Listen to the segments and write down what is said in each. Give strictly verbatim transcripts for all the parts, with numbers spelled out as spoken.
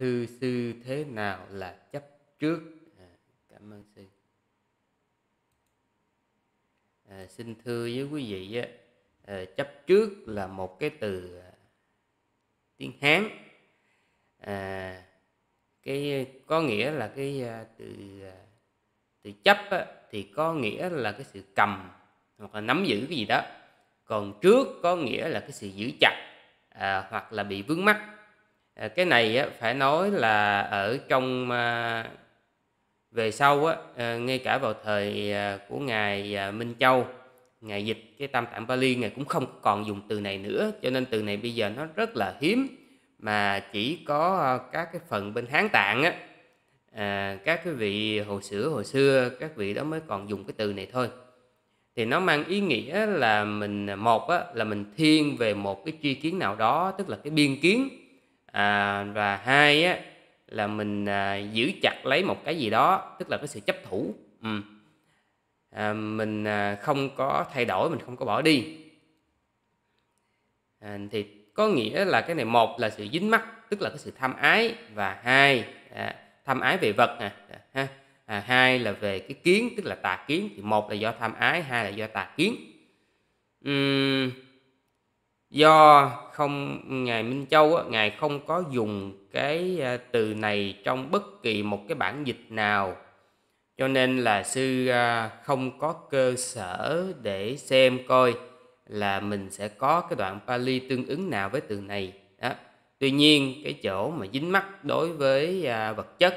Thưa sư, thế nào là chấp trước? À, cảm ơn sư. À, xin thưa với quý vị, à, chấp trước là một cái từ à, tiếng Hán, à, cái có nghĩa là cái à, từ à, từ chấp á, thì có nghĩa là cái sự cầm hoặc là nắm giữ cái gì đó, còn trước có nghĩa là cái sự giữ chặt à, hoặc là bị vướng mắc. À, cái này á, phải nói là ở trong à, về sau á, à, ngay cả vào thời à, của ngài à, Minh Châu, ngài dịch cái Tam Tạng Pali, ngài cũng không còn dùng từ này nữa, cho nên từ này bây giờ nó rất là hiếm, mà chỉ có à, các cái phần bên Hán Tạng á, à, các cái vị hồi xưa hồi xưa các vị đó mới còn dùng cái từ này thôi. Thì nó mang ý nghĩa là mình, một á, là mình thiên về một cái tri kiến nào đó, tức là cái biên kiến. À, và hai á, là mình à, giữ chặt lấy một cái gì đó, tức là cái sự chấp thủ. Ừ. À, mình à, không có thay đổi, mình không có bỏ đi. À, thì có nghĩa là cái này, một là sự dính mắc, tức là cái sự tham ái, và hai à, tham ái về vật nè, ha. À, hai là về cái kiến, tức là tà kiến. Thì một là do tham ái, hai là do tà kiến. Uhm, do không, ngài Minh Châu á, ngài không có dùng cái từ này trong bất kỳ một cái bản dịch nào, cho nên là sư không có cơ sở để xem coi là mình sẽ có cái đoạn Pali tương ứng nào với từ này đó. Tuy nhiên cái chỗ mà dính mắc đối với vật chất,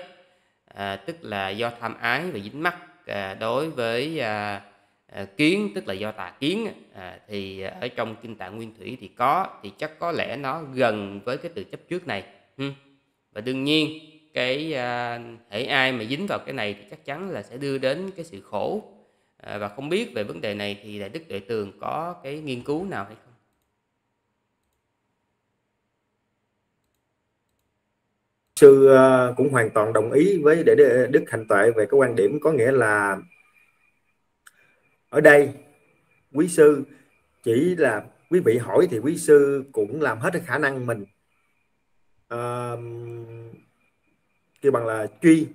à, tức là do tham ái, và dính mắc à, đối với à, à, kiến, tức là do tà kiến, à, thì ở trong Kinh Tạng Nguyên Thủy thì có, thì chắc có lẽ nó gần với cái từ chấp trước này. Ừ. Và đương nhiên cái à, hễ ai mà dính vào cái này thì chắc chắn là sẽ đưa đến cái sự khổ, à, và không biết về vấn đề này thì Đại Đức Đệ Tường có cái nghiên cứu nào hay không? Sư cũng hoàn toàn đồng ý với để Đức Hạnh Tuệ về cái quan điểm, có nghĩa là ở đây quý sư chỉ là quý vị hỏi thì quý sư cũng làm hết cái khả năng mình, à, kêu bằng là truy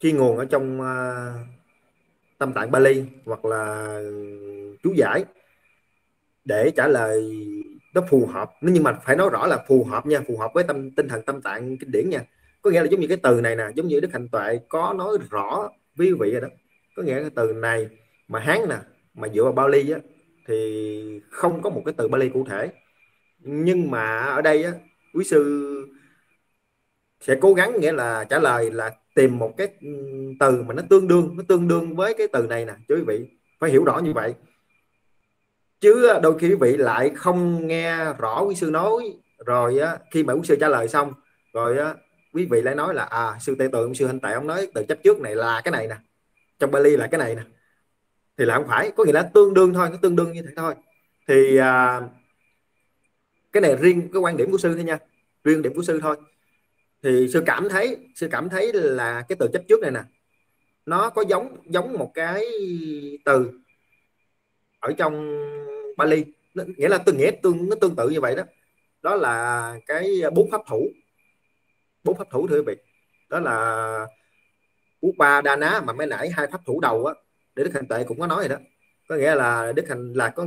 truy nguồn ở trong à, Tam Tạng Pali hoặc là chú giải để trả lời nó phù hợp. Nhưng mà phải nói rõ là phù hợp nha, phù hợp với tâm tinh thần Tam Tạng kinh điển nha. Có nghĩa là giống như cái từ này nè, giống như Đức Hạnh Tuệ có nói rõ với quý vị rồi đó, có nghĩa là cái từ này mà Hán nè, mà dựa vào Pali á, thì không có một cái từ Pali cụ thể. Nhưng mà ở đây á, quý sư sẽ cố gắng, nghĩa là trả lời là tìm một cái từ mà nó tương đương, nó tương đương với cái từ này nè, chứ quý vị phải hiểu rõ như vậy. Chứ đôi khi quý vị lại không nghe rõ quý sư nói, rồi á, khi mà quý sư trả lời xong rồi á, quý vị lại nói là à, sư Tây Tường, sư Hạnh Tại ông nói từ chấp trước này là cái này nè, trong Pali là cái này nè, thì là không phải, có nghĩa là tương đương thôi, nó tương đương như thế thôi. Thì à, cái này riêng cái quan điểm của sư thôi nha, riêng điểm của sư thôi. Thì sư cảm thấy sư cảm thấy là cái từ chấp trước này nè, nó có giống giống một cái từ ở trong Pali, nghĩa là tương nghĩa tương nó tương tự như vậy đó. Đó là cái bốn pháp thủ, bốn pháp thủ thưa quý vị, đó là upādāna, mà mới nãy hai pháp thủ đầu á, để Đức Hạnh Tuệ cũng có nói rồi đó. Có nghĩa là Đức Hạnh là có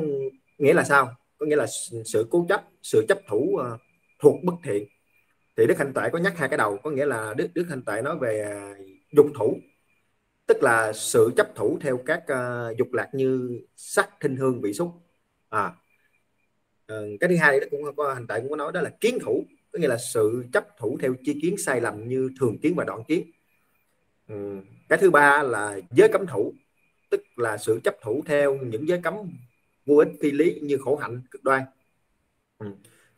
nghĩa là sao? Có nghĩa là sự cố chấp, sự chấp thủ uh, thuộc bất thiện. Thì Đức Hạnh Tuệ có nhắc hai cái đầu, có nghĩa là Đức Đức Hạnh Tuệ nói về dục thủ, tức là sự chấp thủ theo các uh, dục lạc như sắc, thinh, hương, vị, xúc. À, cái thứ hai đó cũng có, Hạnh Tuệ cũng có nói, đó là kiến thủ, có nghĩa là sự chấp thủ theo chi kiến sai lầm như thường kiến và đoạn kiến. Ừ. Cái thứ ba là giới cấm thủ, tức là sự chấp thủ theo những giới cấm vô ích phi lý như khổ hạnh, cực đoan. Ừ.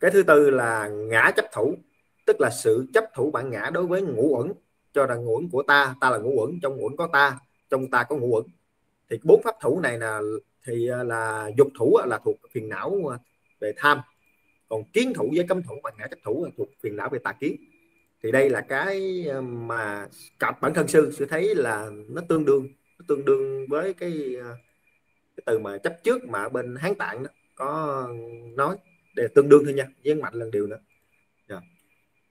Cái thứ tư là ngã chấp thủ, tức là sự chấp thủ bản ngã đối với ngũ uẩn, cho rằng ngũ uẩn của ta, ta là ngũ uẩn, trong ngũ uẩn có ta, trong ta có ngũ uẩn. Thì bốn pháp thủ này là thì là dục thủ là thuộc phiền não về tham, còn kiến thủ với cấm thủ và ngã chấp thủ là thuộc phiền não về tà kiến. Thì đây là cái mà cả bản thân sư sẽ thấy là nó tương đương nó tương đương với cái, cái từ mà chấp trước mà bên Hán Tạng đó có nói, để tương đương thôi nha, với mạnh lần điều nữa.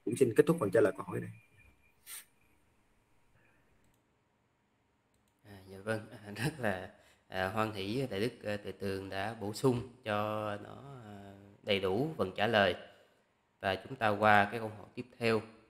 cũng xin kết thúc phần trả lời câu hỏi này. À, dạ vâng, rất là à, hoan hỷ Đại Đức Đệ Tường đã bổ sung cho nó đầy đủ phần trả lời. Và chúng ta qua cái câu hỏi tiếp theo.